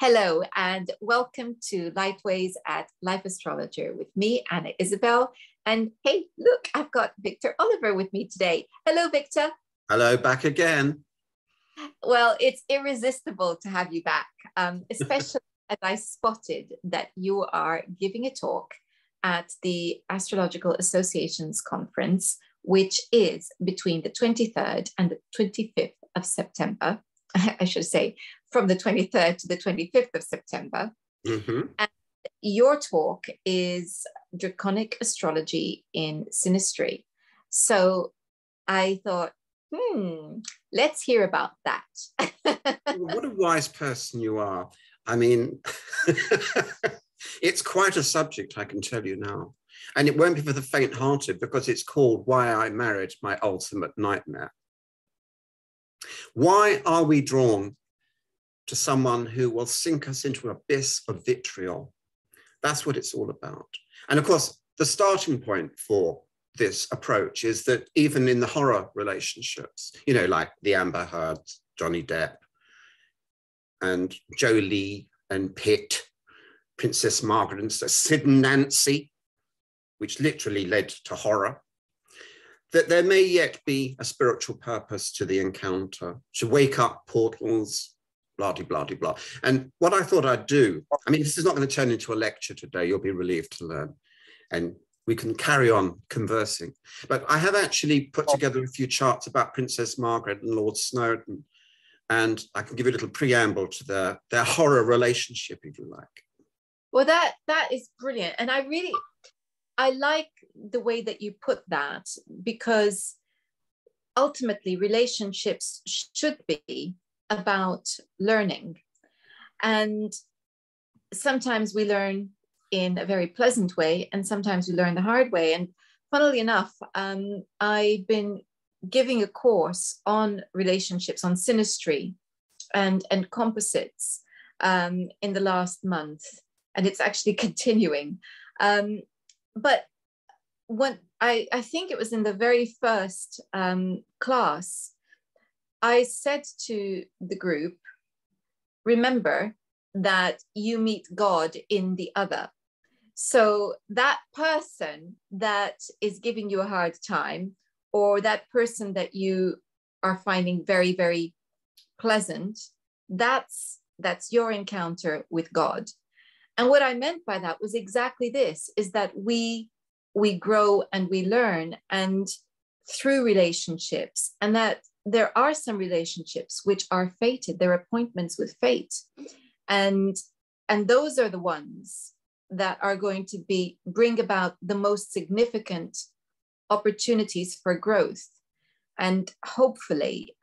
Hello and welcome to Lifeways at Life Astrologer with me, Anna Isabel. And hey, look, I've got Victor Olliver with me today. Hello, Victor. Hello, back again. Well, it's irresistible to have you back, especially as I spotted that you are giving a talk at the Astrological Associations Conference, which is between the 23rd and the 25th of September. I should say, from the 23rd to the 25th of September. Mm-hmm. And your talk is Draconic Astrology in Synastry. So I thought, let's hear about that. What a wise person you are. I mean, it's quite a subject, I can tell you now. And it won't be for the faint-hearted because it's called Why I Married My Ultimate Nightmare. Why are we drawn to someone who will sink us into an abyss of vitriol? That's what it's all about. And of course, the starting point for this approach is that even in the horror relationships, you know, like the Amber Heard, Johnny Depp, and Jolie and Pitt, Princess Margaret and Sir Sid and Nancy, which literally led to horror, that there may yet be a spiritual purpose to the encounter, to wake up portals, blah-de-blah-de-blah. And what I thought I'd do, I mean, this is not going to turn into a lecture today, you'll be relieved to learn, and we can carry on conversing. But I have actually put together a few charts about Princess Margaret and Lord Snowdon, and I can give you a little preamble to their horror relationship, if you like. Well, that is brilliant, and I like the way that you put that, because ultimately relationships should be about learning. And sometimes we learn in a very pleasant way, and sometimes we learn the hard way. And funnily enough, I've been giving a course on relationships, on synastry and composites in the last month, and it's actually continuing. But when I think it was in the very first class, I said to the group, remember that you meet God in the other. So that person that is giving you a hard time, or that person that you are finding very, very pleasant, that's your encounter with God. And what I meant by that was exactly this, is that we grow and we learn, and through relationships, and that there are some relationships which are fated, they're appointments with fate. And those are the ones that are going to bring about the most significant opportunities for growth, and hopefully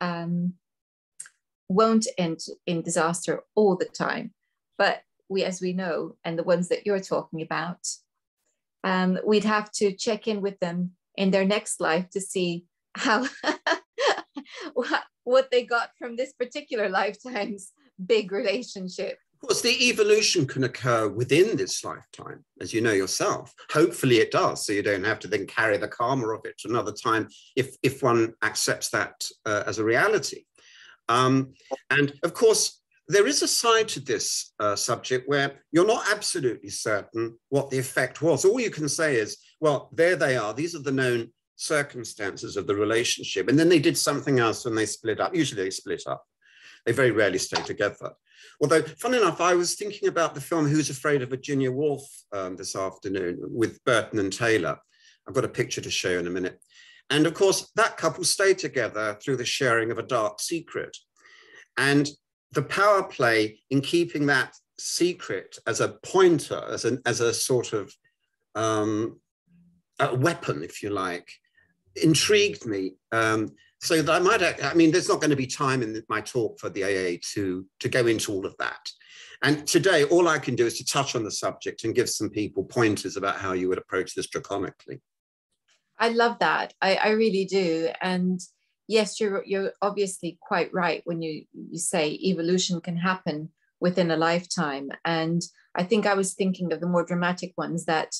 won't end in disaster all the time. But we, as we know, and the ones that you're talking about, we'd have to check in with them in their next life to see how what they got from this particular lifetime's big relationship. Of course, the evolution can occur within this lifetime, as you know yourself. Hopefully it does, so you don't have to then carry the karma of it to another time if one accepts that as a reality. And of course, there is a side to this subject where you're not absolutely certain what the effect was. All you can say is, well, there they are. These are the known circumstances of the relationship. And then they did something else when they split up. Usually they split up. They very rarely stay together. Although, funnily enough, I was thinking about the film Who's Afraid of Virginia Woolf this afternoon with Burton and Taylor. I've got a picture to show you in a minute. And of course, that couple stayed together through the sharing of a dark secret. And the power play in keeping that secret as a pointer, as a sort of a weapon, if you like, intrigued me. So that I might, I mean, there's not going to be time in my talk for the AA to go into all of that. And today, all I can do is to touch on the subject and give some people pointers about how you would approach this draconically. I love that. I really do. And yes, you're obviously quite right when you say evolution can happen within a lifetime. And I think I was thinking of the more dramatic ones that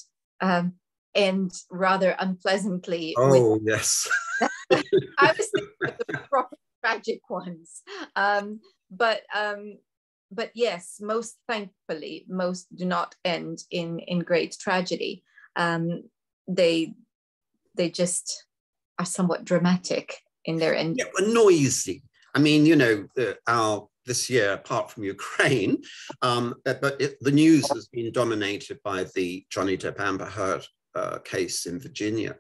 end rather unpleasantly. Oh, yes. I was thinking of the proper tragic ones. But But yes, most thankfully, most do not end in great tragedy. They just are somewhat dramatic in their end. Yeah, but noisy. I mean, you know, this year, apart from Ukraine, the news has been dominated by the Johnny Depp Amber Heard case in Virginia.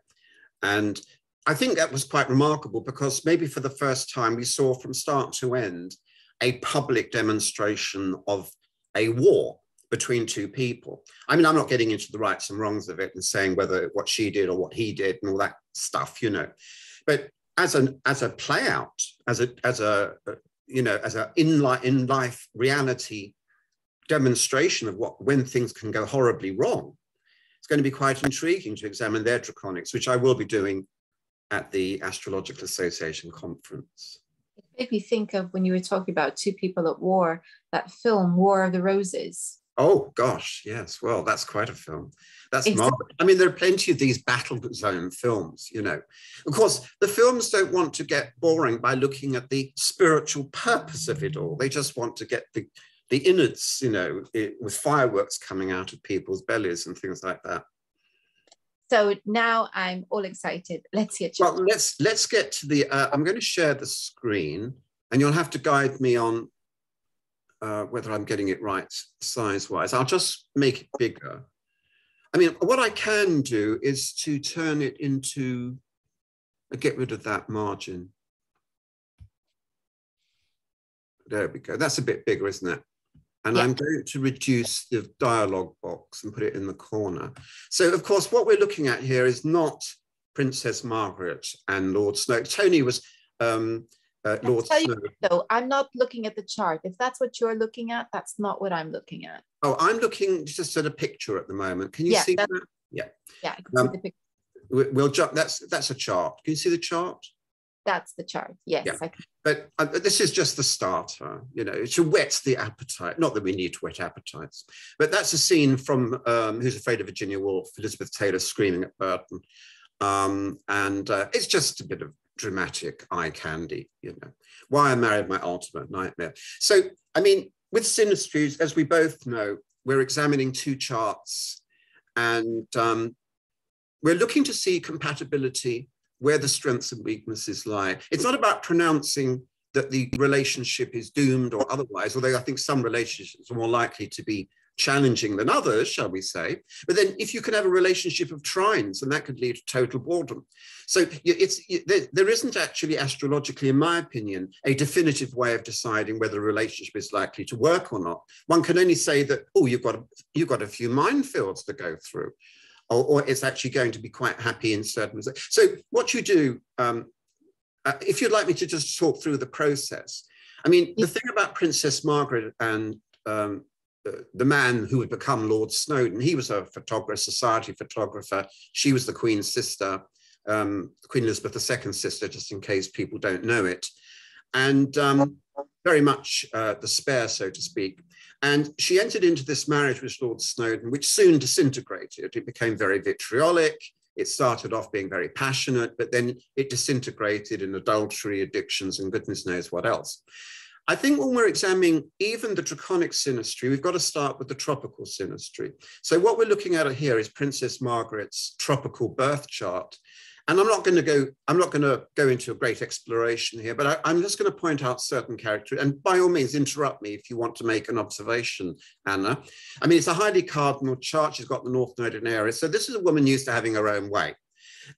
And I think that was quite remarkable because maybe for the first time we saw from start to end a public demonstration of a war between two people. I mean, I'm not getting into the rights and wrongs of it and saying whether what she did or what he did and all that stuff, you know. But as a play out, as a in life reality demonstration of when things can go horribly wrong, it's going to be quite intriguing to examine their draconics, which I will be doing at the Astrological Association Conference. It made me think of, when you were talking about two people at war, that film, War of the Roses. Oh, gosh, yes. Well, that's quite a film. That's exactly. Marvelous. I mean, there are plenty of these battle zone films, you know. Of course, the films don't want to get boring by looking at the spiritual purpose of it all. They just want to get the innards, you know, with fireworks coming out of people's bellies and things like that. So now I'm all excited. Let's see it. Well, let's get to the, I'm going to share the screen and you'll have to guide me on whether I'm getting it right size-wise. I'll just make it bigger. I mean, what I can do is to turn it into, get rid of that margin. There we go. That's a bit bigger, isn't it? And yeah. I'm going to reduce the dialogue box and put it in the corner. So, of course, what we're looking at here is not Princess Margaret and Lord Snowdon. Tony was... Lord Snowdon. So I'm not looking at the chart. If that's what you're looking at, that's not what I'm looking at. Oh, I'm looking just at a picture at the moment. Can you see that? Yeah. Yeah, I can see the picture. We'll jump. That's a chart. Can you see the chart? That's the chart. Yes. Yeah. I can. But this is just the starter. You know, to whet the appetite. Not that we need to whet appetites, but that's a scene from Who's Afraid of Virginia Woolf? Elizabeth Taylor screaming at Burton, and it's just a bit of dramatic eye candy, you know. Why I Married My Ultimate Nightmare. So, I mean, with synastries, as we both know, we're examining two charts and we're looking to see compatibility, where the strengths and weaknesses lie. It's not about pronouncing that the relationship is doomed or otherwise, although I think some relationships are more likely to be challenging than others, shall we say. But then if you can have a relationship of trines, and that could lead to total boredom. So there isn't actually astrologically, in my opinion, a definitive way of deciding whether a relationship is likely to work or not. One can only say that, oh, you've got a few minefields to go through, or it's actually going to be quite happy in certain ways. So what you do, if you'd like me to just talk through the process. I mean, the thing about Princess Margaret and the man who would become Lord Snowdon, he was a photographer, society photographer. She was the Queen's sister, Queen Elizabeth II's sister, just in case people don't know it. And very much the spare, so to speak. And she entered into this marriage with Lord Snowdon, which soon disintegrated. It became very vitriolic. It started off being very passionate, but then it disintegrated in adultery, addictions, and goodness knows what else. I think when we're examining even the draconic synastry, we've got to start with the tropical synastry. So what we're looking at here is Princess Margaret's tropical birth chart. And I'm not going to go into a great exploration here, but I'm just going to point out certain characters. And by all means, interrupt me if you want to make an observation, Anna. I mean, it's a highly cardinal chart. She's got the North Node in Aries. So this is a woman used to having her own way.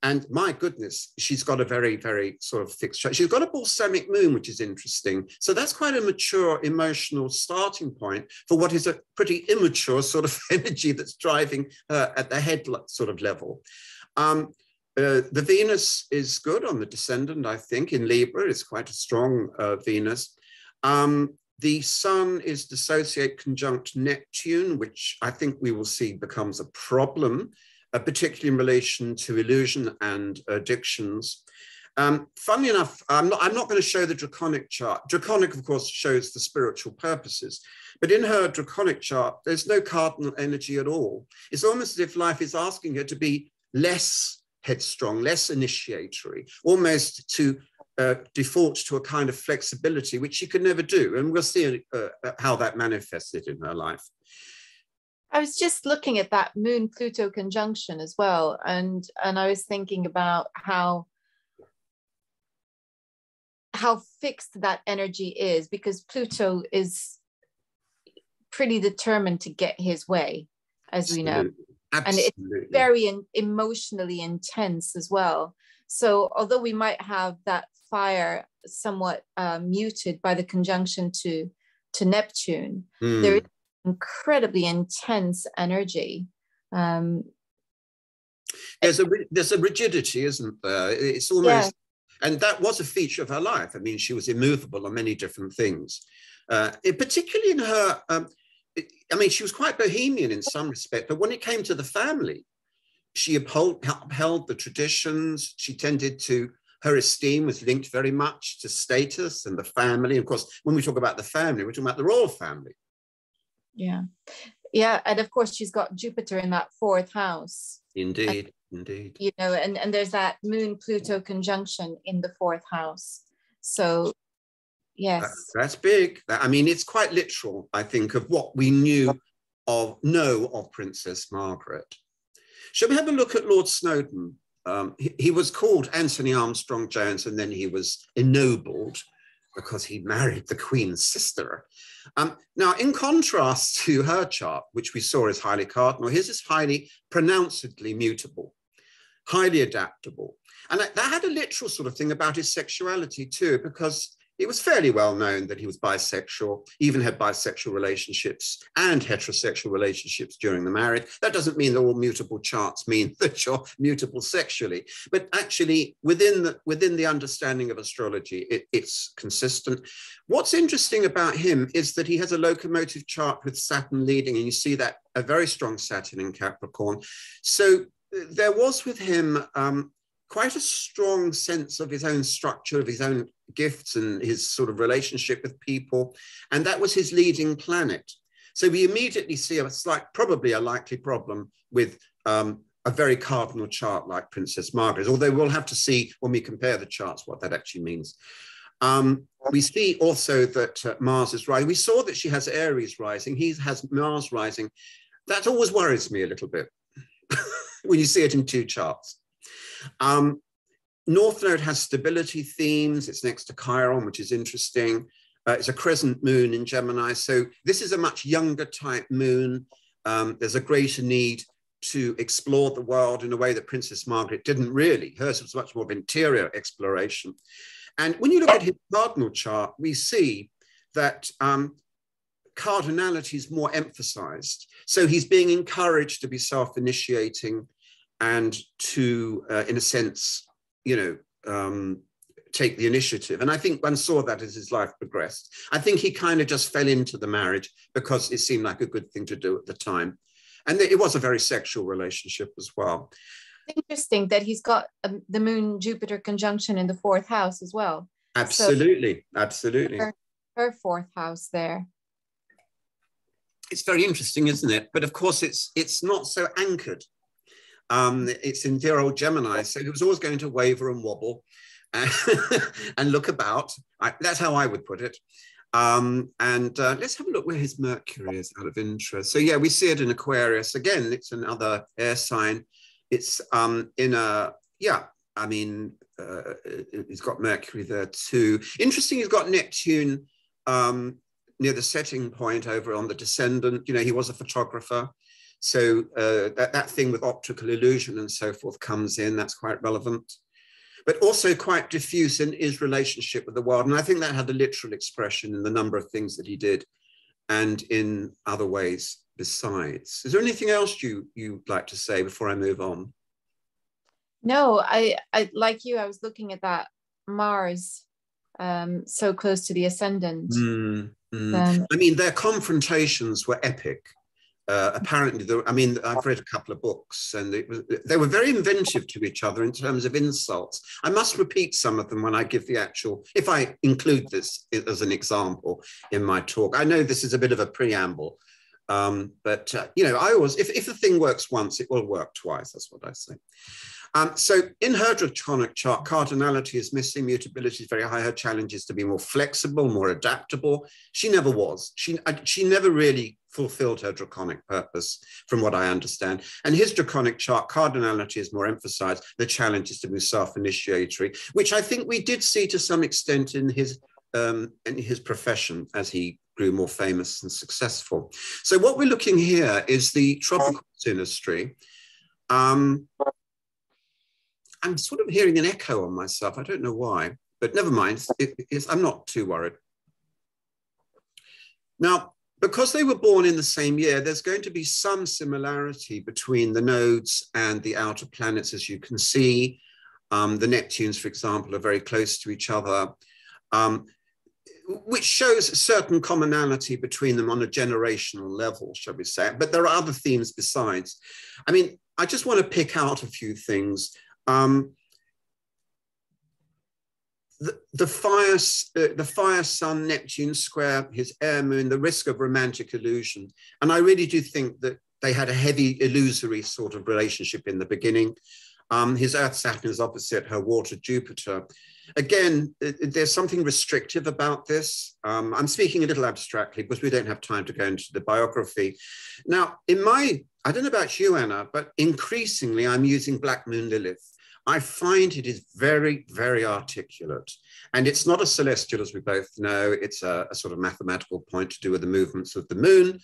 And my goodness, she's got a very, very sort of fixed chart. She's got a balsamic moon, which is interesting. So that's quite a mature emotional starting point for what is a pretty immature sort of energy that's driving her at the head sort of level. The Venus is good on the descendant, I think, in Libra. It's quite a strong Venus. The Sun is dissociate conjunct Neptune, which I think we will see becomes a problem. Particularly in relation to illusion and addictions. Funnily enough, I'm not going to show the draconic chart. Draconic, of course, shows the spiritual purposes, but in her draconic chart, there's no cardinal energy at all. It's almost as if life is asking her to be less headstrong, less initiatory, almost to defaults to a kind of flexibility, which she could never do. And we'll see how that manifested in her life. I was just looking at that Moon-Pluto conjunction as well. And I was thinking about how fixed that energy is, because Pluto is pretty determined to get his way, as we know. Absolutely. And it's very emotionally intense as well. So although we might have that fire somewhat muted by the conjunction to Neptune, there is incredibly intense energy. There's a rigidity, isn't there? It's almost, and that was a feature of her life. I mean, she was immovable on many different things, particularly in her, I mean, she was quite bohemian in some respect, but when it came to the family, she upheld the traditions. She tended to, her esteem was linked very much to status and the family. Of course, when we talk about the family, we're talking about the royal family. Yeah. Yeah. And of course, she's got Jupiter in that fourth house. Indeed. Indeed. You know, and there's that Moon-Pluto conjunction in the fourth house. So, yes. That's big. I mean, it's quite literal, I think, of what we know of Princess Margaret. Shall we have a look at Lord Snowdon? He was called Anthony Armstrong Jones, and then he was ennobled because he married the Queen's sister. Now, in contrast to her chart, which we saw as highly cardinal, his is highly pronouncedly mutable, highly adaptable. And that had a literal sort of thing about his sexuality too, because it was fairly well known that he was bisexual, even had bisexual relationships and heterosexual relationships during the marriage. That doesn't mean that all mutable charts mean that you're mutable sexually, but actually within the understanding of astrology, it's consistent. What's interesting about him is that he has a locomotive chart with Saturn leading, and you see that a very strong Saturn in Capricorn. So there was with him quite a strong sense of his own structure, of his own gifts and his sort of relationship with people. And that was his leading planet. So we immediately see a slight, probably a likely problem with a very cardinal chart like Princess Margaret, although we'll have to see when we compare the charts what that actually means. We see also that Mars is rising. We saw that she has Aries rising. He has Mars rising. That always worries me a little bit when you see it in two charts. North Node has stability themes. It's next to Chiron, which is interesting. It's a crescent moon in Gemini. So this is a much younger type moon. There's a greater need to explore the world in a way that Princess Margaret didn't really. Hers was much more of interior exploration. And when you look at his cardinal chart, we see that cardinality is more emphasized. So he's being encouraged to be self-initiating and to, in a sense, take the initiative. And I think one saw that as his life progressed. I think he kind of just fell into the marriage because it seemed like a good thing to do at the time. And it was a very sexual relationship as well. Interesting that he's got the Moon-Jupiter conjunction in the fourth house as well. Absolutely, so absolutely. Her fourth house there. It's very interesting, isn't it? But of course, it's not so anchored. It's in dear old Gemini, so it was always going to waver and wobble and look about. That's how I would put it. And let's have a look where his Mercury is out of interest. So yeah, we see it in Aquarius. Again, it's another air sign. It's he's got Mercury there too. Interesting, he's got Neptune near the setting point over on the Descendant. You know, he was a photographer. So that thing with optical illusion and so forth comes in. That's quite relevant, but also quite diffuse in his relationship with the world. And I think that had a literal expression in the number of things that he did and in other ways besides. Is there anything else you'd like to say before I move on? No, I like you, I was looking at that Mars so close to the ascendant. I mean, their confrontations were epic. Apparently, I've read a couple of books, and they were very inventive to each other in terms of insults. I must repeat some of them when I give the actual, if I include this as an example in my talk. I know this is a bit of a preamble, but I always, if the thing works once, it will work twice. That's what I say. So in her Draconic chart, cardinality is missing, mutability is very high. Her challenge is to be more flexible, more adaptable. She never was. She never really fulfilled her Draconic purpose, from what I understand. And his Draconic chart, cardinality is more emphasized. The challenge is to be self-initiatory, which I think we did see to some extent in his profession as he grew more famous and successful. So what we're looking here is the tropical synastry. I'm sort of hearing an echo on myself. I don't know why, but never mind. I'm not too worried. Now, because they were born in the same year, there's going to be some similarity between the nodes and the outer planets, as you can see. The Neptunes, for example, are very close to each other, which shows a certain commonality between them on a generational level, shall we say. But there are other themes besides. I mean, I just want to pick out a few things. The fire sun, Neptune square, his air moon, the risk of romantic illusion. And I really do think that they had a heavy illusory sort of relationship in the beginning. His earth Saturn is opposite her water Jupiter. Again, there's something restrictive about this. I'm speaking a little abstractly because we don't have time to go into the biography. Now, I don't know about you, Anna, but increasingly I'm using Black Moon Lilith. I find it is very, very articulate. And it's not a celestial, as we both know. It's a sort of mathematical point to do with the movements of the moon.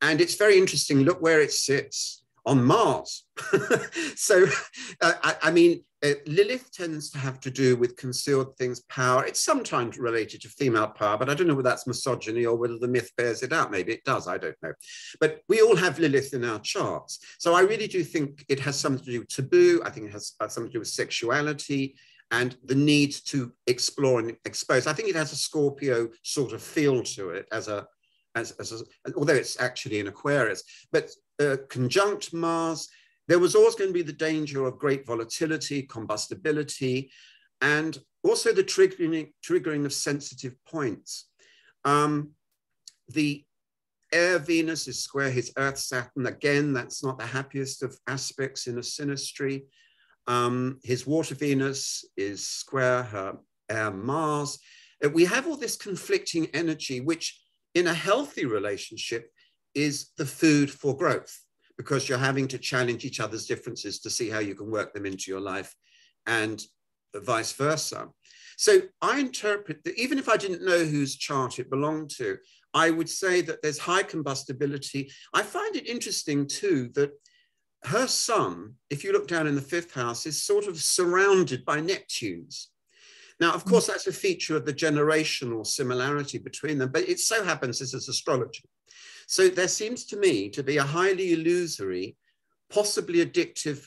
And it's very interesting. Look where it sits, on Mars. So, Lilith tends to have to do with concealed things, power. It's sometimes related to female power, but I don't know whether that's misogyny or whether the myth bears it out. Maybe it does, I don't know. But we all have Lilith in our charts. So I really do think it has something to do with taboo. I think it has something to do with sexuality and the need to explore and expose. I think it has a Scorpio sort of feel to it, although it's actually in Aquarius. But conjunct Mars, there was always going to be the danger of great volatility, combustibility, and also the triggering of sensitive points. The air Venus is square his earth Saturn. Again, that's not the happiest of aspects in a synastry. His water Venus is square her air Mars. We have all this conflicting energy, which in a healthy relationship is the food for growth, because you're having to challenge each other's differences to see how you can work them into your life and vice versa. So I interpret that even if I didn't know whose chart it belonged to, I would say that there's high combustibility. I find it interesting too that her sun, if you look down in the fifth house, is sort of surrounded by Neptunes. Now, of course, that's a feature of the generational similarity between them, but it so happens this is astrology. So there seems to me to be a highly illusory, possibly addictive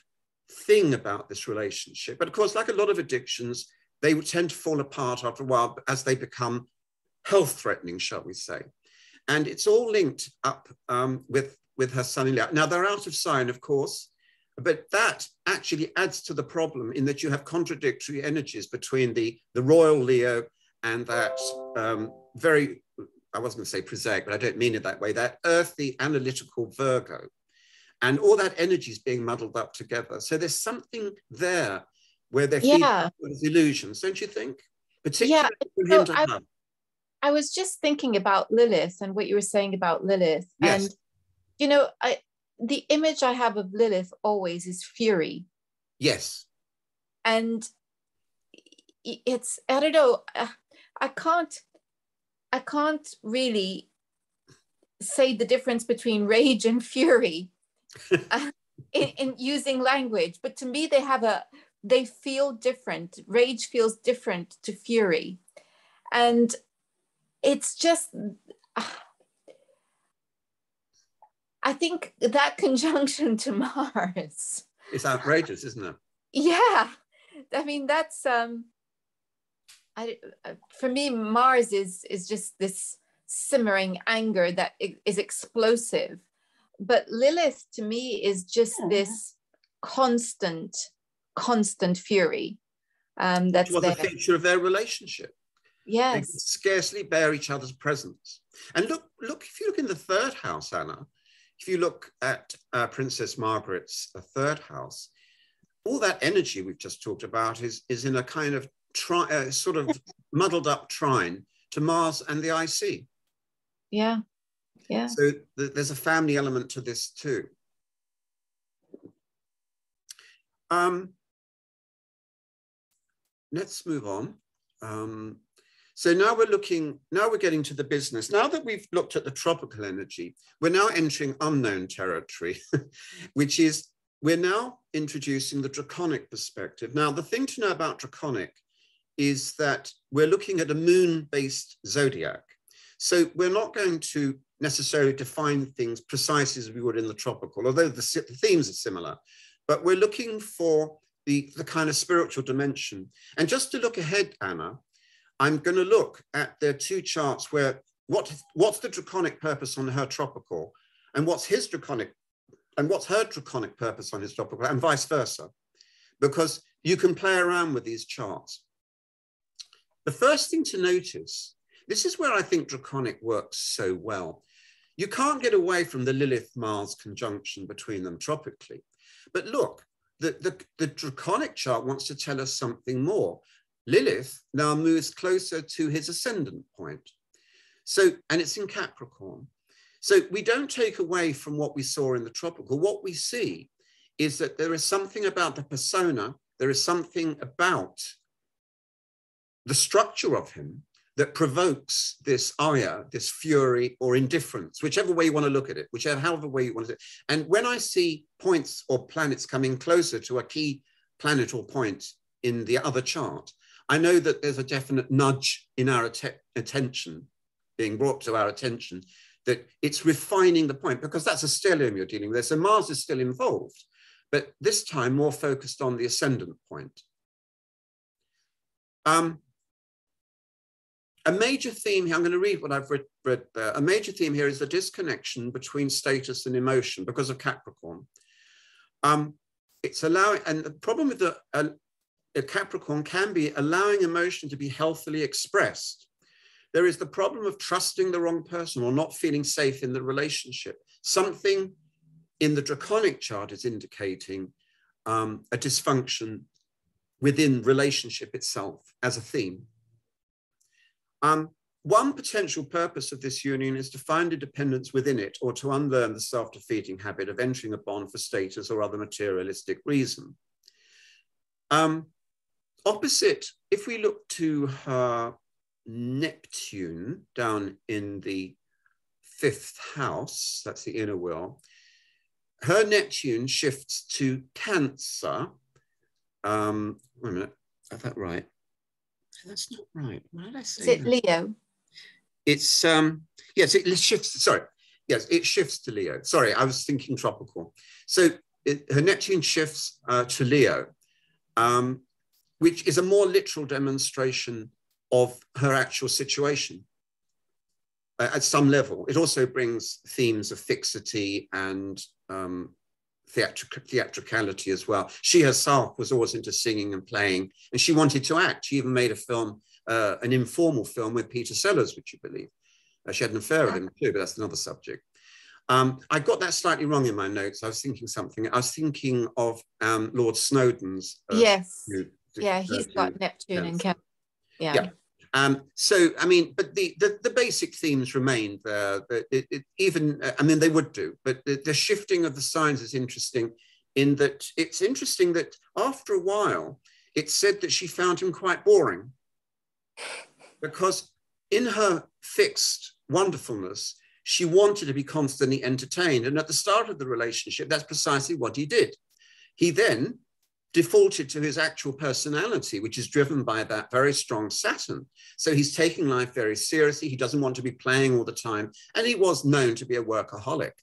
thing about this relationship. But of course, like a lot of addictions, they would tend to fall apart after a while as they become health-threatening, shall we say. And it's all linked up with her son in Leo. Now, they're out of sign, of course, but that actually adds to the problem in that you have contradictory energies between the royal Leo and that very... I wasn't going to say prosaic, but I don't mean it that way, that earthy analytical Virgo. And all that energy is being muddled up together. So there's something there where they're feeling illusions, don't you think? Particularly for him to have. I was just thinking about Lilith and what you were saying about Lilith. Yes. And, you know, the image I have of Lilith always is fury. Yes. And it's, I don't know, I can't really say the difference between rage and fury in using language, but to me, they feel different. Rage feels different to fury. And it's just, I think that conjunction to Mars. It's outrageous, isn't it? Yeah. I mean, that's, for me, Mars is just this simmering anger that is explosive. But Lilith, to me, is just this constant fury. That's the feature of their relationship. Yes. They can scarcely bear each other's presence. And look, if you look in the third house, Anna, if you look at Princess Margaret's third house, all that energy we've just talked about is in a kind of sort of muddled up trine to Mars and the IC. Yeah, yeah. So there's a family element to this too. Let's move on. So now we're looking, now we're getting to the business. Now that we've looked at the tropical energy, we're now entering unknown territory, which is, we're now introducing the draconic perspective. Now, the thing to know about draconic is that we're looking at a moon-based zodiac. So we're not going to necessarily define things precisely as we would in the tropical, although the themes are similar, but we're looking for the kind of spiritual dimension. And just to look ahead, Anna, I'm going to look at their two charts where what's the draconic purpose on her tropical, and what's her draconic purpose on his tropical, and vice versa, because you can play around with these charts. The first thing to notice, this is where I think draconic works so well. You can't get away from the Lilith-Mars conjunction between them tropically. But look, the draconic chart wants to tell us something more. Lilith now moves closer to his ascendant point. So, and it's in Capricorn. So we don't take away from what we saw in the tropical. What we see is that there is something about the persona, there is something about the structure of him that provokes this ire, this fury or indifference, whichever way you want to look at it, however way you want to. And when I see points or planets coming closer to a key planet or point in the other chart, I know that there's a definite nudge in our attention, being brought to our attention, that it's refining the point, because that's a stellium you're dealing with. So Mars is still involved, but this time more focused on the ascendant point. A major theme here, I'm going to read what I've read there. A major theme here is the disconnection between status and emotion because of Capricorn. It's allowing, and the problem with the Capricorn can be allowing emotion to be healthily expressed. There is the problem of trusting the wrong person or not feeling safe in the relationship. Something in the draconic chart is indicating a dysfunction within relationship itself as a theme. One potential purpose of this union is to find independence within it, or to unlearn the self-defeating habit of entering a bond for status or other materialistic reason. Opposite, if we look to her Neptune down in the 5th house, that's the inner will, her Neptune shifts to Cancer. Wait a minute, is that right? That's not right. Why did I say that? Is it Leo? It's, yes, it shifts, sorry. Yes, it shifts to Leo. Sorry, I was thinking tropical. So her Neptune shifts to Leo, which is a more literal demonstration of her actual situation at some level. It also brings themes of fixity and theatricality as well. She herself was always into singing and playing, and she wanted to act. She even made a film, an informal film with Peter Sellers, would you believe? She had an affair with him too, but that's another subject. I got that slightly wrong in my notes. I was thinking of Lord Snowdon's. Yes. Yeah, he's got Neptune and Cancer. Yeah. So, I mean, but the basic themes remained there. I mean, they would do, but the shifting of the signs is interesting in that it's interesting that after a while, it's said that she found him quite boring, because in her fixed wonderfulness, she wanted to be constantly entertained. And at the start of the relationship, that's precisely what he did. He then defaulted to his actual personality, which is driven by that very strong Saturn. So he's taking life very seriously. He doesn't want to be playing all the time. And he was known to be a workaholic,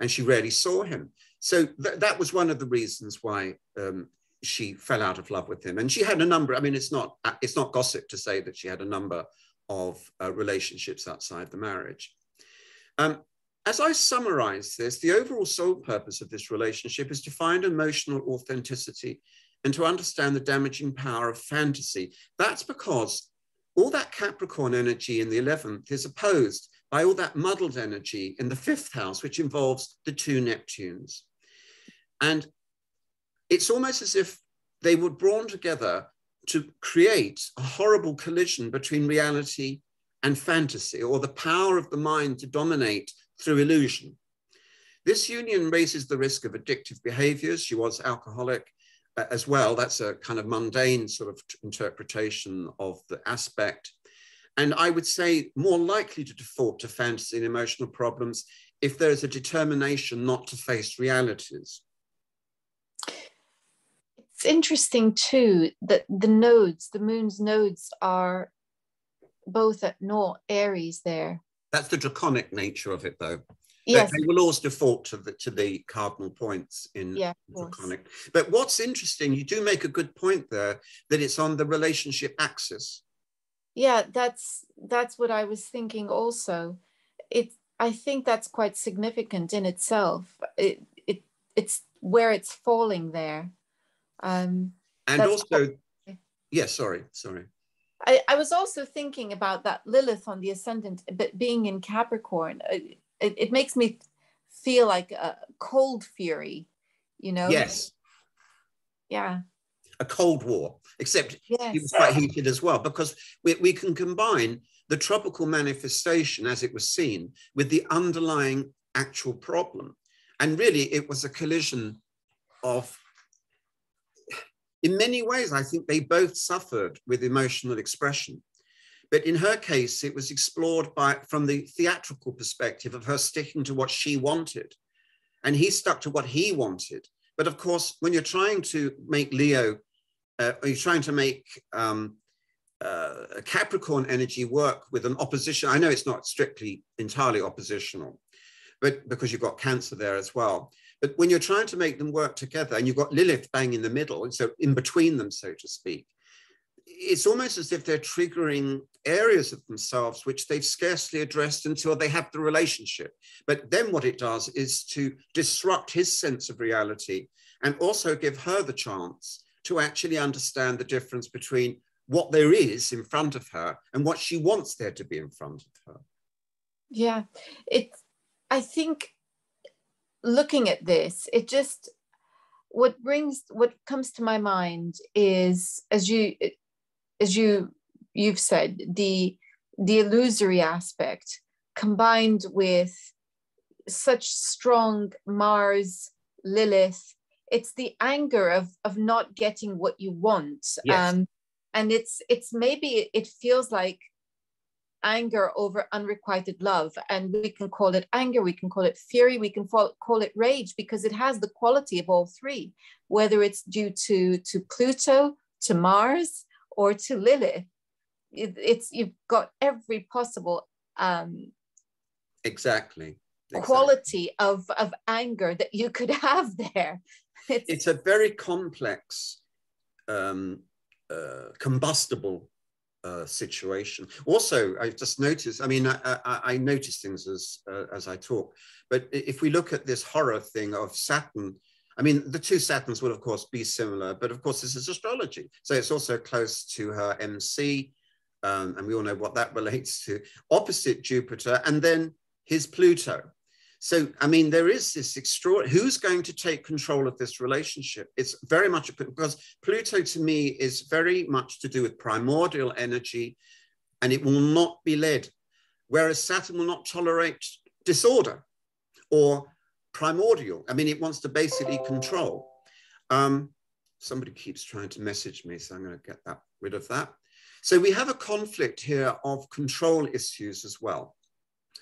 and she rarely saw him. So that was one of the reasons why she fell out of love with him. And she had a number, I mean, it's not gossip to say that she had a number of relationships outside the marriage. As I summarize this, the overall sole purpose of this relationship is to find emotional authenticity and to understand the damaging power of fantasy. That's because all that Capricorn energy in the 11th is opposed by all that muddled energy in the 5th house, which involves the two Neptunes. And it's almost as if they were drawn together to create a horrible collision between reality and fantasy, or the power of the mind to dominate through illusion. This union raises the risk of addictive behaviors. She was alcoholic as well. That's a kind of mundane sort of interpretation of the aspect. And I would say more likely to default to fantasy and emotional problems if there is a determination not to face realities. It's interesting too that the nodes, the moon's nodes, are both at naught Aries there. That's the draconic nature of it, though. Yes. They will always default to the cardinal points in draconic. But what's interesting, you do make a good point there, that it's on the relationship axis. Yeah, that's what I was thinking also. I think that's quite significant in itself. It's where it's falling there. And also, yeah, sorry. I was also thinking about that Lilith on the ascendant, but being in Capricorn, it makes me feel like a cold fury, you know? Yes. Yeah. A Cold War, except it was quite heated as well, because we can combine the tropical manifestation as it was seen with the underlying actual problem. And really it was a collision of, in many ways, I think they both suffered with emotional expression. But in her case, it was explored from the theatrical perspective of her sticking to what she wanted. And he stuck to what he wanted. But of course, when you're trying to make Capricorn energy work with an opposition, I know it's not strictly entirely oppositional, but because you've got Cancer there as well. But when you're trying to make them work together and you've got Lilith bang in the middle, and so in between them, so to speak, it's almost as if they're triggering areas of themselves which they've scarcely addressed until they have the relationship. But then what it does is to disrupt his sense of reality and also give her the chance to actually understand the difference between what there is in front of her and what she wants there to be in front of her. Yeah, I think looking at this, it just, what comes to my mind is, as you've said, the illusory aspect combined with such strong Mars, Lilith. It's the anger of not getting what you want. Yes. And it's maybe it feels like anger over unrequited love, and we can call it anger, we can call it fury, we can call it rage, because it has the quality of all three, whether it's due to Pluto, to Mars, or to Lilith. You've got every possible exactly quality of anger that you could have there. It's a very complex combustible situation. Also, I've just noticed, I notice things as I talk, but if we look at this horror thing of Saturn, the two Saturns will of course be similar, but of course this is astrology. So it's also close to her MC, and we all know what that relates to, opposite Jupiter, and then his Pluto. So, there is this extraordinary, who's going to take control of this relationship? It's very much, because Pluto to me is very much to do with primordial energy, and it will not be led. Whereas Saturn will not tolerate disorder or primordial. It wants to basically control. Somebody keeps trying to message me, so I'm going to get rid of that. So we have a conflict here of control issues as well.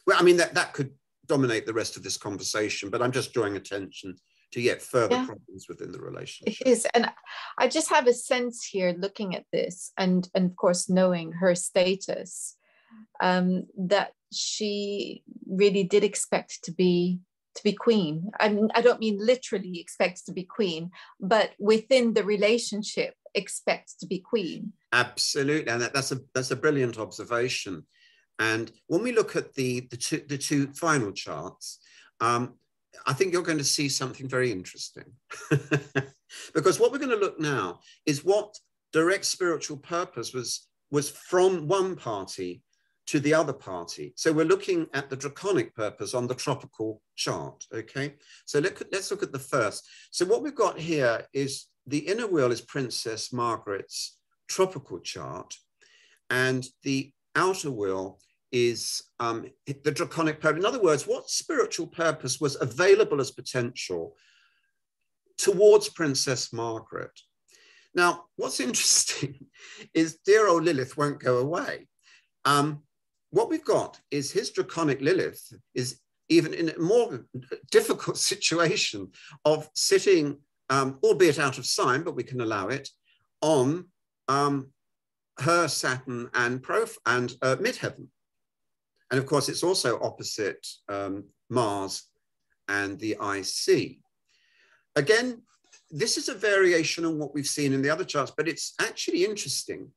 Well, that could dominate the rest of this conversation, but I'm just drawing attention to yet further problems within the relationship. It is, and I just have a sense here looking at this, and of course knowing her status, that she really did expect to be queen. I don't mean literally expects to be queen, but within the relationship expects to be queen. Absolutely, and that's a brilliant observation. And when we look at the two final charts, I think you're going to see something very interesting. Because what we're going to look now is what direct spiritual purpose was from one party to the other party. So we're looking at the draconic purpose on the tropical chart, okay? So let's look at the first. So what we've got here is the inner wheel is Princess Margaret's tropical chart, and the outer wheel is the draconic purpose. In other words, what spiritual purpose was available as potential towards Princess Margaret? Now, what's interesting is dear old Lilith won't go away. What we've got is his draconic Lilith is even in a more difficult situation of sitting, albeit out of sign, but we can allow it, on her Saturn and midheaven. And of course, it's also opposite Mars and the IC. Again, this is a variation on what we've seen in the other charts, but it's actually interesting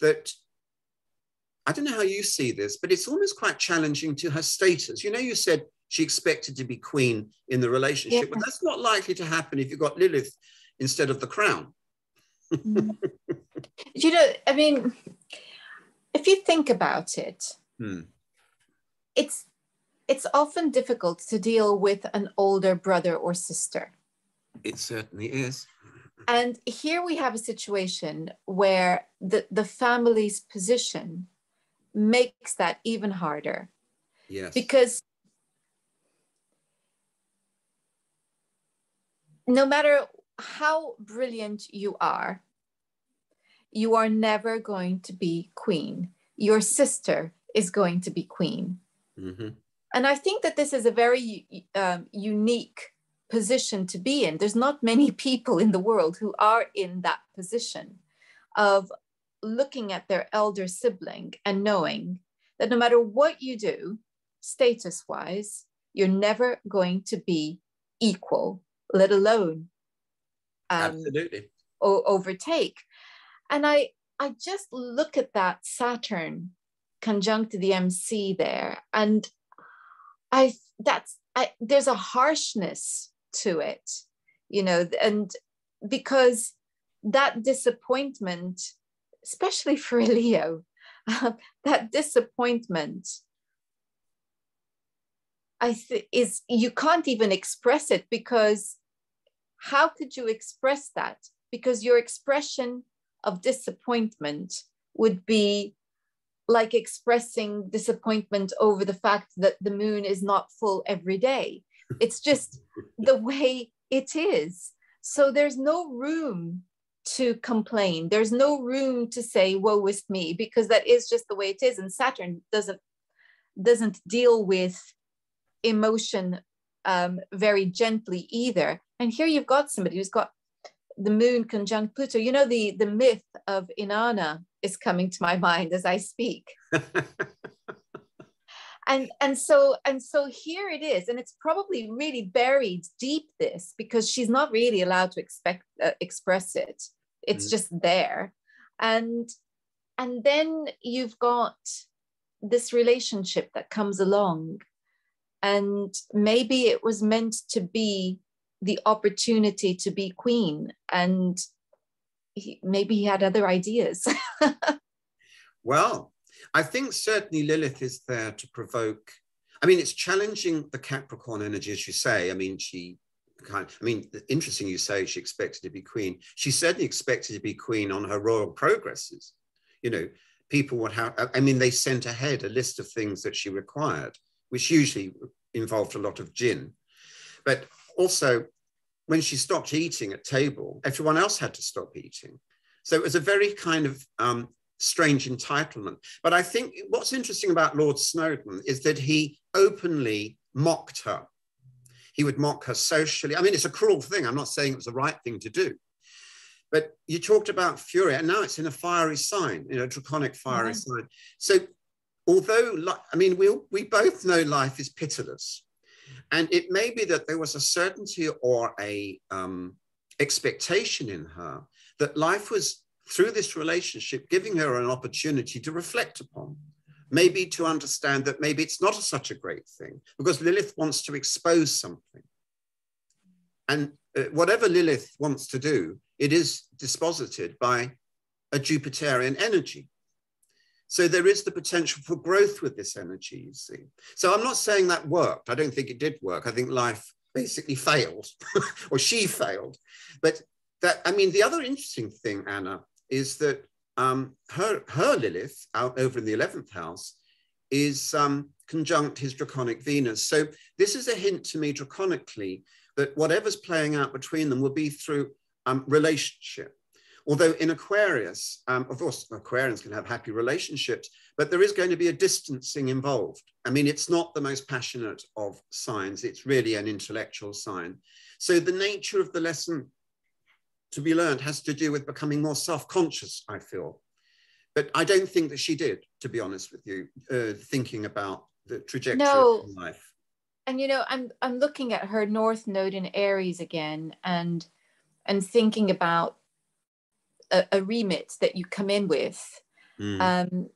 that I don't know how you see this, but it's almost quite challenging to her status. You know, you said she expected to be queen in the relationship, yeah, but that's not likely to happen if you've got Lilith instead of the crown. You know, I mean, if you think about it, it's often difficult to deal with an older brother or sister. It certainly is. And here we have a situation where the family's position makes that even harder. Yes. Because no matter how brilliant you are never going to be queen. Your sister is going to be queen. Mm-hmm. And I think that this is a very unique position to be in. There's not many people in the world who are in that position of looking at their elder sibling and knowing that no matter what you do, status-wise, you're never going to be equal, let alone absolutely overtake. And I just look at that Saturn conjunct the MC there, and there's a harshness to it, you know, and because that disappointment, especially for Leo, that disappointment, is you can't even express it, because how could you express that? Because your expression of disappointment would be like expressing disappointment over the fact that the moon is not full every day. It's just the way it is. So there's no room to complain. There's no room to say, woe is me, because that is just the way it is. And Saturn doesn't deal with emotion very gently either. And here you've got somebody who's got the moon conjunct Pluto. You know, the myth of Inanna is coming to my mind as I speak. and so here it is, and it's probably really buried deep, this, because she's not really allowed to express it. It's just there. And then you've got this relationship that comes along, and maybe it was meant to be the opportunity to be queen, and maybe he had other ideas. Well, I think certainly Lilith is there to provoke. I mean, it's challenging the Capricorn energy, as you say. I mean, interesting you say she expected to be queen. She certainly expected to be queen on her royal progresses. You know, people would have, I mean, they sent ahead a list of things that she required, which usually involved a lot of gin. But also, when she stopped eating at table, everyone else had to stop eating. So it was a very kind of strange entitlement. But I think what's interesting about Lord Snowdon is that he openly mocked her. He would mock her socially. I mean, it's a cruel thing. I'm not saying it was the right thing to do. But you talked about fury, and now it's in a fiery sign, you know, draconic fiery sign. So although, I mean, we both know life is pitiless. And it may be that there was a certainty or a expectation in her that life was, through this relationship, giving her an opportunity to reflect upon, maybe to understand that maybe it's not such a great thing, because Lilith wants to expose something. And whatever Lilith wants to do, it is disposited by a Jupiterian energy. So there is the potential for growth with this energy, you see. So I'm not saying that worked. I don't think it did work. I think life basically failed or she failed. But that, I mean, the other interesting thing, Anna, is that her Lilith out over in the 11th house is conjunct his draconic Venus. So this is a hint to me draconically that whatever's playing out between them will be through relationship. Although in Aquarius, of course, Aquarians can have happy relationships, but there is going to be a distancing involved. I mean, it's not the most passionate of signs. It's really an intellectual sign. So the nature of the lesson to be learned has to do with becoming more self-conscious, I feel. But I don't think that she did, to be honest with you, thinking about the trajectory of life. And, you know, I'm looking at her North Node in Aries again and thinking about a remit that you come in with. And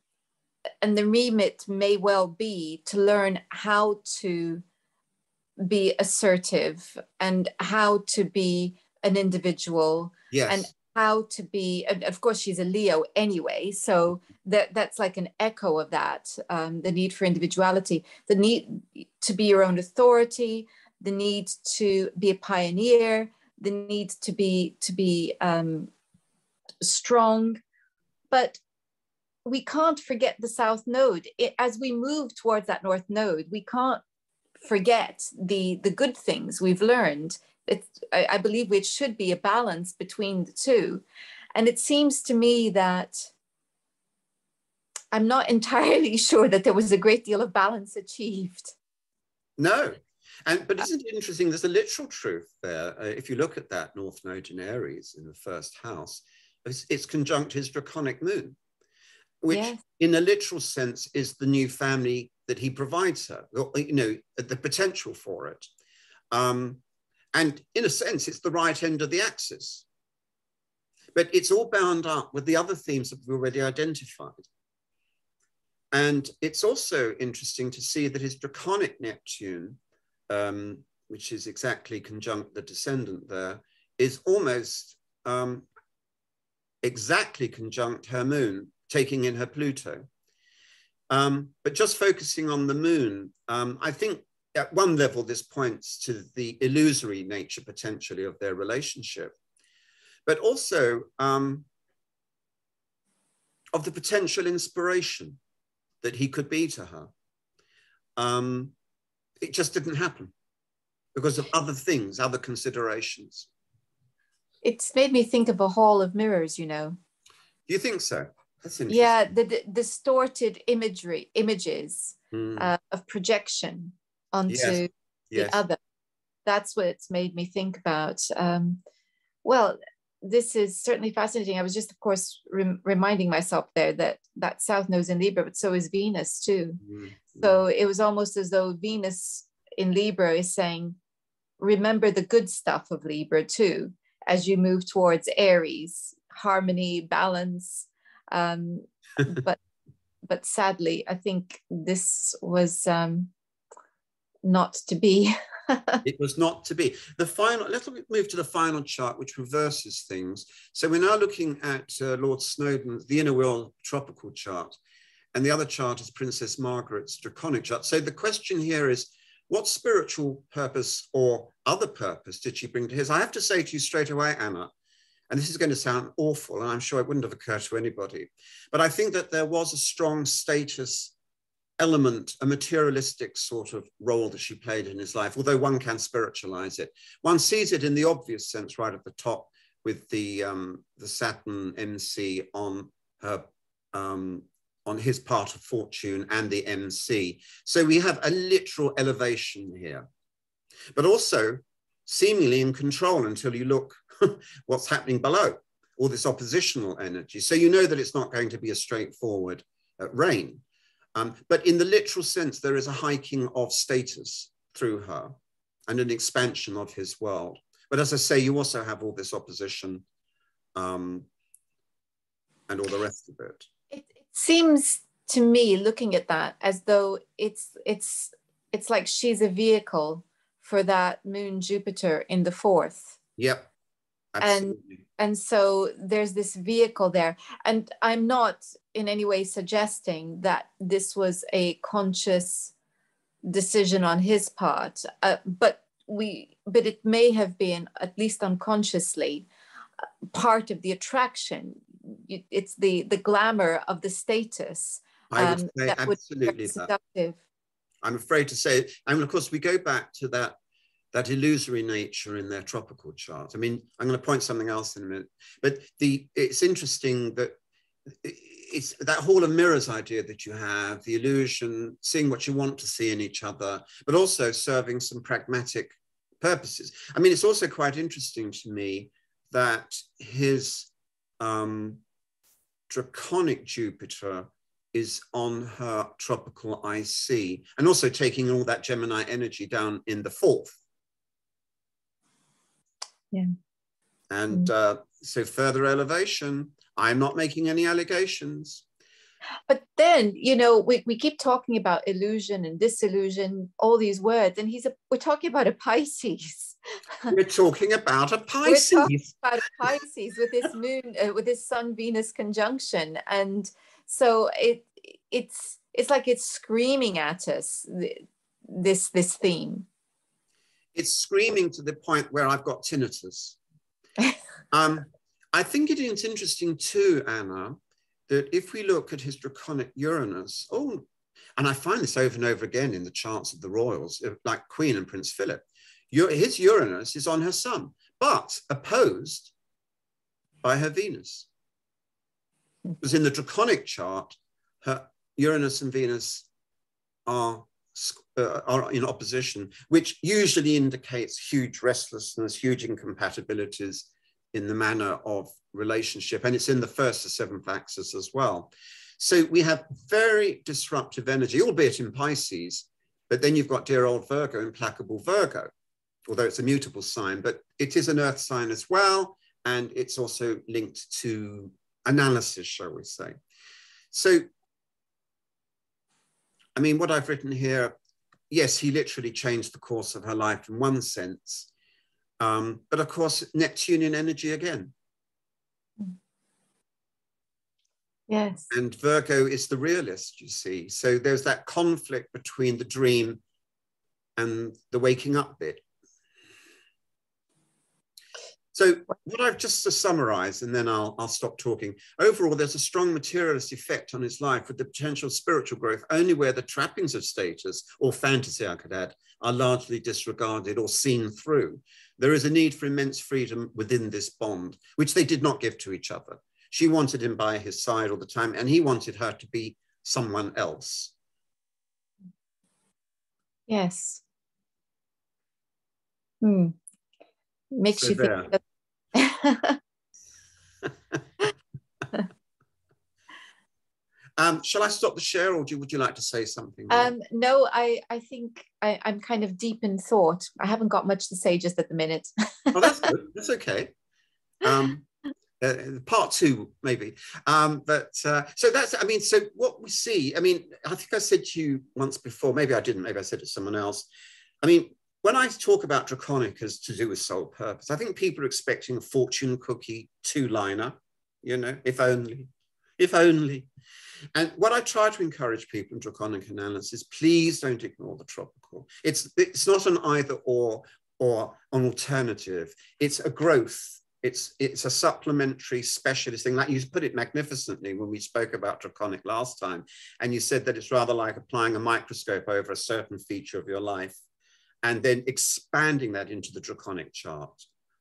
the remit may well be to learn how to be assertive and how to be an individual. Yes. And how to be, and of course she's a Leo anyway, so that's like an echo of that, the need for individuality, the need to be your own authority, the need to be a pioneer, the need to be strong. But we can't forget the South Node. As we move towards that North Node, we can't forget the good things we've learned. I believe it should be a balance between the two. And it seems to me that I'm not entirely sure that there was a great deal of balance achieved. No. But isn't it interesting? There's a literal truth there. If you look at that North Node in Aries in the first house, it's conjunct his draconic moon, which in a literal sense is the new family that he provides her, you know, the potential for it. And in a sense, it's the right end of the axis. But it's all bound up with the other themes that we've already identified. And it's also interesting to see that his draconic Neptune, which is exactly conjunct the descendant there, is almost exactly conjunct her moon, taking in her Pluto. But just focusing on the moon, I think, at one level, this points to the illusory nature, potentially, of their relationship, but also of the potential inspiration that he could be to her. It just didn't happen because of other things, other considerations. It's made me think of a Hall of Mirrors, you know. Do you think so? That's interesting. Yeah, the distorted images of projection onto the other. That's what it's made me think about. Well, this is certainly fascinating. I was just, of course, reminding myself there that South Node's in Libra, but so is Venus too. So it was almost as though Venus in Libra is saying, remember the good stuff of Libra too, as you move towards Aries, harmony, balance. But sadly, I think this was... not to be. It was not to be. Let's move to the final chart, which reverses things. So we're now looking at Lord Snowdon's, the inner world tropical chart, and the other chart is Princess Margaret's draconic chart. So the question here is, what spiritual purpose or other purpose did she bring to his? I have to say to you straight away, Anna, and this is going to sound awful, and I'm sure it wouldn't have occurred to anybody, but I think that there was a strong status element, a materialistic sort of role that she played in his life, although one can spiritualize it. One sees it in the obvious sense right at the top with the Saturn MC on her, on his part of fortune and the MC. So we have a literal elevation here, but also seemingly in control until you look what's happening below, all this oppositional energy. So you know that it's not going to be a straightforward reign. But in the literal sense, there is a hiking of status through her and an expansion of his world. But as I say, you also have all this opposition and all the rest of it. It seems to me, looking at that, as though it's like she's a vehicle for that moon Jupiter in the 4th. Yep. And so there's this vehicle there. And I'm not in any way suggesting that this was a conscious decision on his part, but it may have been, at least unconsciously, part of the attraction. It's the glamour of the status. I would say that absolutely would be seductive. I'm afraid to say, and of course we go back to that illusory nature in their tropical chart. I mean, I'm going to point something else in a minute, but it's interesting that it's that hall of mirrors idea that you have, the illusion, seeing what you want to see in each other, but also serving some pragmatic purposes. I mean, it's also quite interesting to me that his draconic Jupiter is on her tropical IC, and also taking all that Gemini energy down in the fourth. Yeah. And so further elevation. I'm not making any allegations. But then, you know, we keep talking about illusion and disillusion, all these words, and we're talking about a Pisces. We're talking about a Pisces. We're talking about a Pisces with this moon, with this Sun-Venus conjunction. And so it's like it's screaming at us, this theme. It's screaming to the point where I've got tinnitus. I think it is interesting too, Anna, that if we look at his draconic Uranus, and I find this over and over again in the charts of the royals, like Queen and Prince Philip, his Uranus is on her sun, but opposed by her Venus. Because in the draconic chart, her Uranus and Venus are in opposition, which usually indicates huge restlessness, huge incompatibilities in the manner of relationship. And it's in the first of 7 axis as well. So we have very disruptive energy, albeit in Pisces, but then you've got dear old Virgo, implacable Virgo, although it's a mutable sign, but it is an earth sign as well. And it's also linked to analysis, shall we say. So, I mean, what I've written here, yes, he literally changed the course of her life in one sense, but of course, Neptunian energy again. Yes. And Virgo is the realist, you see. So there's that conflict between the dream and the waking up bit. So what I've just to summarize, and then I'll stop talking. Overall, there's a strong materialist effect on his life with the potential spiritual growth only where the trappings of status, or fantasy I could add, are largely disregarded or seen through. There is a need for immense freedom within this bond, which they did not give to each other. She wanted him by his side all the time, and he wanted her to be someone else. Yes. Hmm. Makes you think that. Shall I stop the share, or would you like to say something? No, I think I'm kind of deep in thought. I haven't got much to say just at the minute. Oh, that's good. That's okay. Part 2, maybe. So that's, I mean, so what we see, I mean, I think I said to you once before, maybe I didn't, maybe I said it to someone else. I mean, when I talk about draconic as to do with soul purpose, I think people are expecting a fortune cookie 2-liner, you know, if only, if only. And what I try to encourage people in draconic analysis, please don't ignore the tropical. It's not an either or an alternative. It's a growth. It's a supplementary specialist thing. Like you put it magnificently when we spoke about draconic last time, and you said that it's rather like applying a microscope over a certain feature of your life and then expanding that into the draconic chart.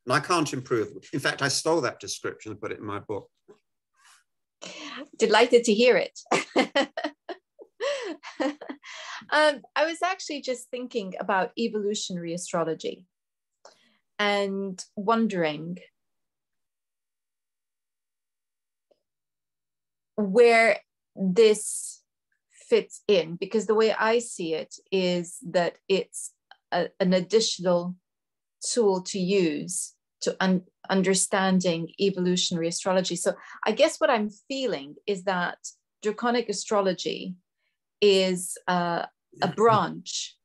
And I can't improve. In fact, I stole that description and put it in my book. Delighted to hear it. I was actually just thinking about evolutionary astrology and wondering where this fits in, because the way I see it is that it's an additional tool to use to understanding evolutionary astrology. So I guess what I'm feeling is that draconic astrology is a branch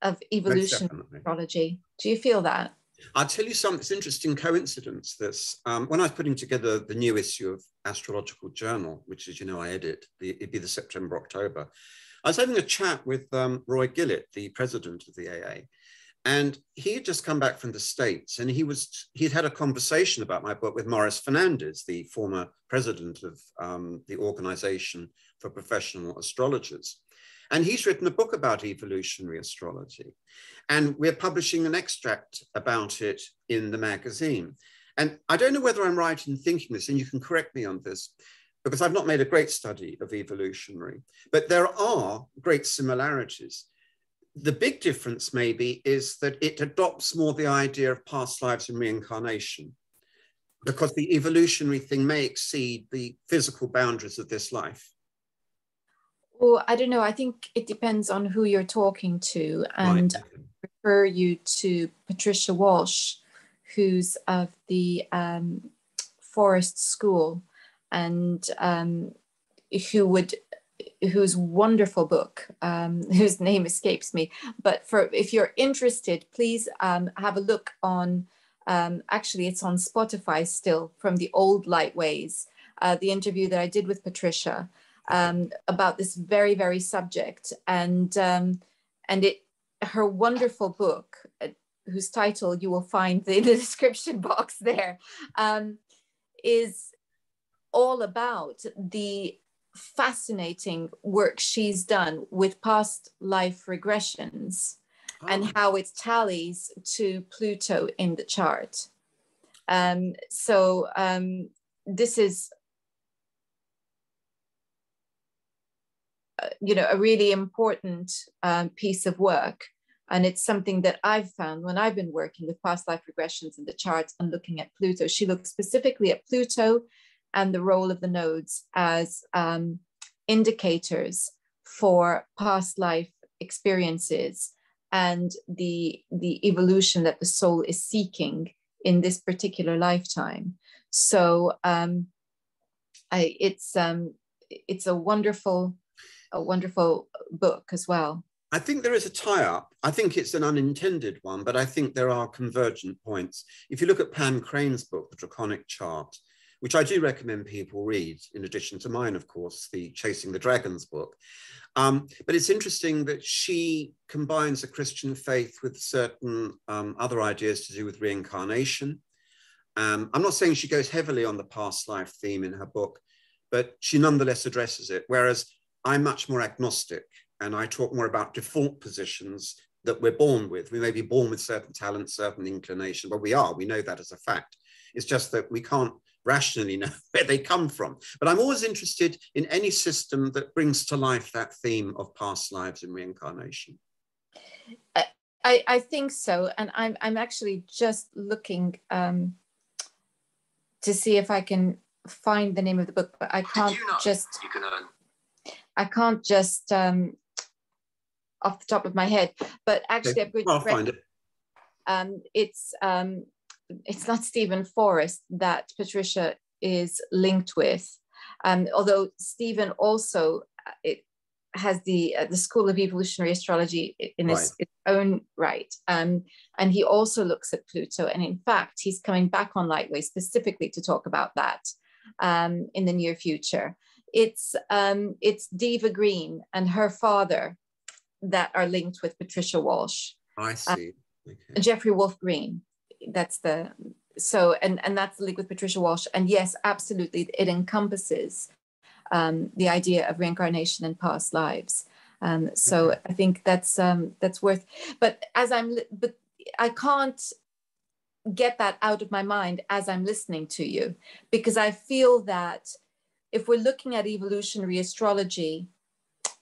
of evolutionary astrology. Do you feel that? I'll tell you some interesting coincidence. This when I was putting together the new issue of Astrological Journal, which, as you know, I edit, it'd be the September, October, I was having a chat with Roy Gillett, the president of the AA, and he had just come back from the States, and he'd had a conversation about my book with Maurice Fernandez, the former president of the Organization for Professional Astrologers. And he's written a book about evolutionary astrology, and we're publishing an extract about it in the magazine. And I don't know whether I'm right in thinking this, and you can correct me on this, because I've not made a great study of evolutionary, but there are great similarities. The big difference maybe is that it adopts more the idea of past lives and reincarnation, because the evolutionary thing may exceed the physical boundaries of this life. Well, I don't know. I think it depends on who you're talking to, and right. I refer you to Patricia Walsh, who's of the Forrest School, and whose wonderful book, whose name escapes me. But if you're interested, please have a look on. Actually, it's on Spotify still, from the old Lightways. The interview that I did with Patricia. About this very, very subject, and her wonderful book, whose title you will find in the description box there, is all about the fascinating work she's done with past life regressions and how it tallies to Pluto in the chart. So this is, you know, a really important piece of work. And it's something that I've found when I've been working with past life regressions in the charts and looking at Pluto. She looked specifically at Pluto and the role of the nodes as indicators for past life experiences and the evolution that the soul is seeking in this particular lifetime. So it's a wonderful book as well. I think there is a tie-up. I think it's an unintended one, but I think there are convergent points. If you look at Pam Crane's book, The Draconic Chart, which I do recommend people read, in addition to mine, of course, the Chasing the Dragons book. But it's interesting that she combines a Christian faith with certain other ideas to do with reincarnation. I'm not saying she goes heavily on the past life theme in her book, but she nonetheless addresses it, whereas I'm much more agnostic, and I talk more about default positions that we're born with. We may be born with certain talents, certain inclination, but we know that as a fact. It's just that we can't rationally know where they come from. But I'm always interested in any system that brings to life that theme of past lives and reincarnation. I think so. And I'm actually just looking to see if I can find the name of the book, but I can't just... I can't just off the top of my head, but actually, okay. I'll find it. It's not Stephen Forrest that Patricia is linked with, although Stephen also has the School of Evolutionary Astrology in his own right, and he also looks at Pluto, and in fact, he's coming back on Lightway specifically to talk about that in the near future. It's Diva Green and her father that are linked with Patricia Walsh. I see. Okay. Jeffrey Wolf Green. And that's the link with Patricia Walsh. And yes, absolutely, it encompasses the idea of reincarnation and past lives. So I think that's worth. But I can't get that out of my mind as I'm listening to you, because I feel that. If we're looking at evolutionary astrology,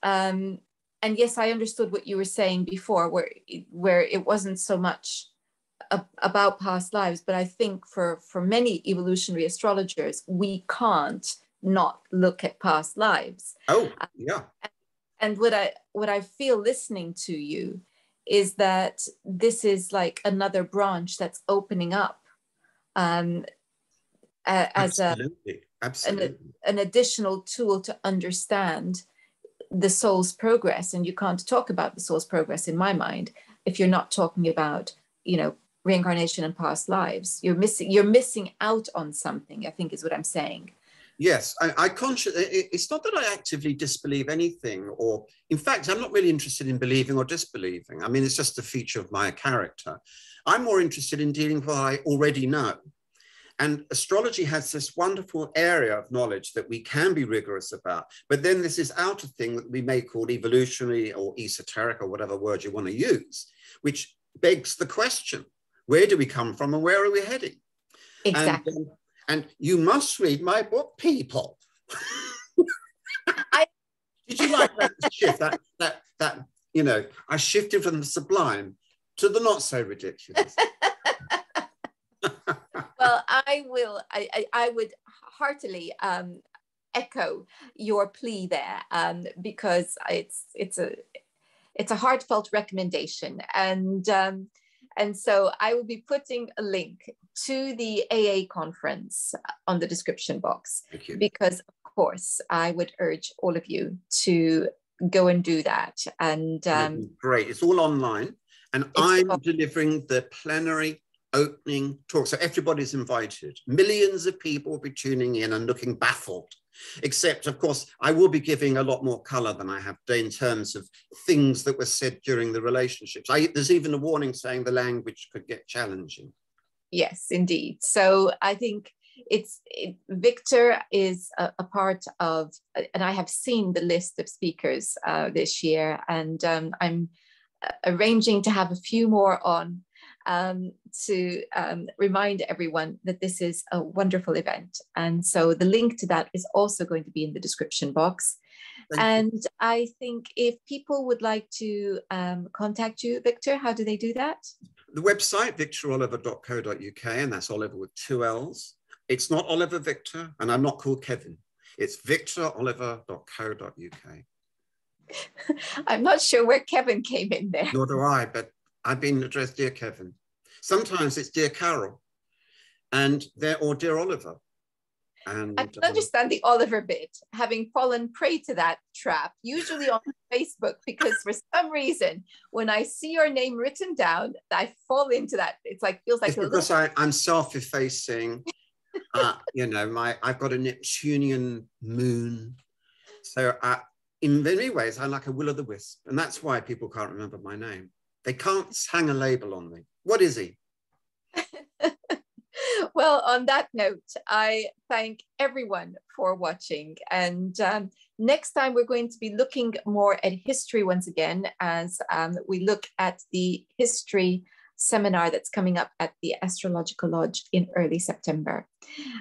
and yes, I understood what you were saying before, where it wasn't so much about past lives, but I think for many evolutionary astrologers, we can't not look at past lives. Oh, yeah. And what I feel listening to you is that this is like another branch that's opening up as absolutely. An additional tool to understand the soul's progress. And you can't talk about the soul's progress, in my mind, if you're not talking about, you know, reincarnation and past lives. You're missing out on something, I think is what I'm saying. Yes, I consciously, it's not that I actively disbelieve anything, or in fact, I'm not really interested in believing or disbelieving. I mean, it's just a feature of my character. I'm more interested in dealing with what I already know. And astrology has this wonderful area of knowledge that we can be rigorous about, but then this is outer thing that we may call evolutionary or esoteric or whatever word you want to use, which begs the question, where do we come from and where are we heading? Exactly. And you must read my book, people. Did you like that shift? That you know, I shifted from the sublime to the not so ridiculous. Well, I would heartily echo your plea there, because it's a heartfelt recommendation, and so I will be putting a link to the AA conference on the description box, because of course I would urge all of you to go and do that. And great, it's all online, and I'm delivering the plenary opening talk, so everybody's invited. Millions of people will be tuning in and looking baffled, except of course I will be giving a lot more color than I have in terms of things that were said during the relationships. There's even a warning saying the language could get challenging. Yes, indeed. So I think Victor is a part of, and I have seen the list of speakers this year, and I'm arranging to have a few more on, to remind everyone that this is a wonderful event. And so the link to that is also going to be in the description box. Thank you. I think if people would like to contact you, Victor, how do they do that? The website, victorolliver.co.uk, and that's Oliver with 2 L's. It's not Oliver Victor, and I'm not called Kevin. It's victorolliver.co.uk. I'm not sure where Kevin came in there. Nor do I, but I've been addressed dear Kevin. Sometimes it's dear Carol, and or dear Oliver. And I can understand the Oliver bit, having fallen prey to that trap, usually on Facebook, because for some reason, when I see your name written down, I fall into that. It's like, feels like it's a because little... I'm self-effacing, you know, I've got a Neptunian moon. So in many ways, I'm like a will-o'-the-wisp. And that's why people can't remember my name. They can't hang a label on me. What is he? Well, on that note, I thank everyone for watching. And next time we're going to be looking more at history once again, as we look at the history seminar that's coming up at the Astrological Lodge in early September.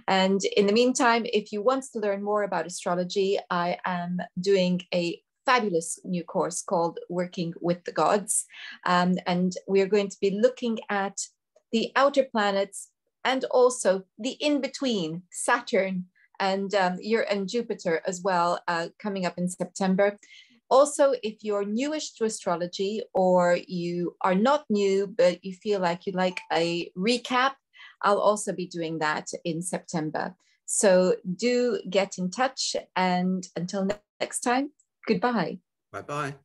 And in the meantime, if you want to learn more about astrology, I am doing a fabulous new course called Working with the Gods. And we are going to be looking at the outer planets and also the in-between, Saturn and Jupiter as well, coming up in September. Also, if you're newish to astrology, or you are not new, but you feel like you'd like a recap, I'll also be doing that in September. So do get in touch, and until next time, goodbye. Bye-bye.